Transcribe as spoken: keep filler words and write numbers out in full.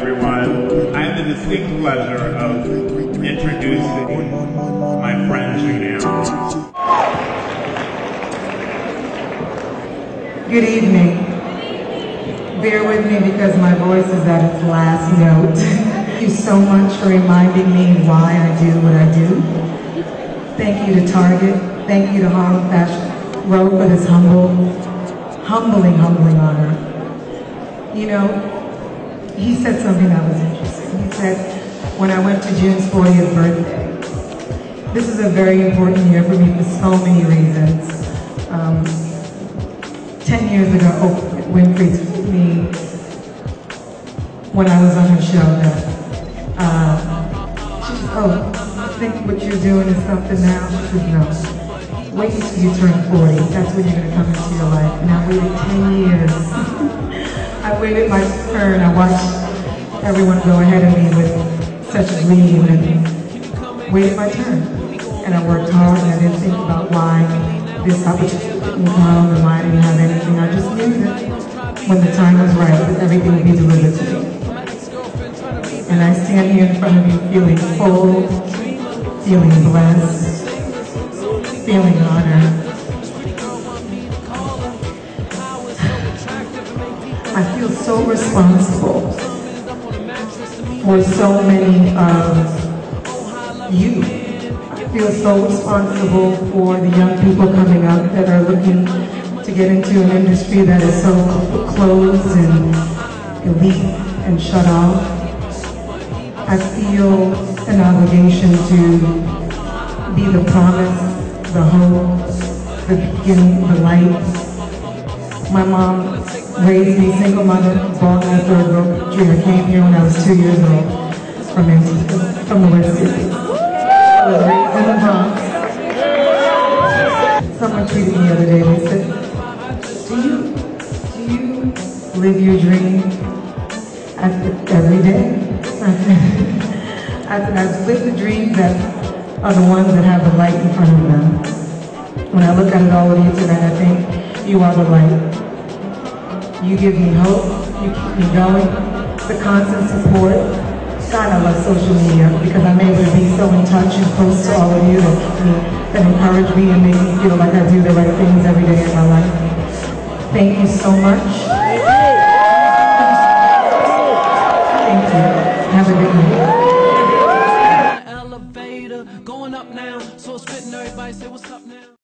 everyone. I have the distinct pleasure of introducing my friend June Ambrose. Good evening. Bear with me because my voice is at its last note. Thank you so much for reminding me why I do what I do. Thank you to Target. Thank you to Harlem Fashion Row for this humble, humbling, humbling honor. You know, he said something that was interesting. He said, when I went to June's fortieth birthday, this is a very important year for me for so many reasons. Um, ten years ago, oh, Winfrey told me when I was on her show that uh, she said, oh, I think what you're doing is something now. She said, no, wait until you turn forty. That's when you're going to come into your life. And I waited ten years. I waited my turn. I watched everyone go ahead of me with such glee and waited my turn. And I worked hard and I didn't think about why this opportunity didn't come and why I didn't have anything. I just knew that when the time was right, that everything would be delivered to me. And I stand here in front of you feeling full, feeling blessed, feeling honored. I feel so responsible for so many of you. I feel so responsible for the young people coming up that are looking to get into an industry that is so closed and elite and shut off. I feel an obligation to be the promise, the hope, the beginning, the light. My mom raised me, single mother, born in a third world dreamer. Came here when I was two years old from India, from the West Indies. I was raised in the Bronx. Someone tweeted me the other day, they said, do you, do you live your dream? I said, every day. I said, I said, I've lived the dreams that are the ones that have the light in front of them. When I look at it all of you tonight, I think you are the light. You give me hope, you keep me going, the constant support. God, I love social media because I'm able to be so in touch and close to all of you that keep me, that encourage me and make me feel like I do the right things every day in my life. Thank you so much. Thank you. Have a good night. Elevator going up now, so it's fitting everybody say what's up now.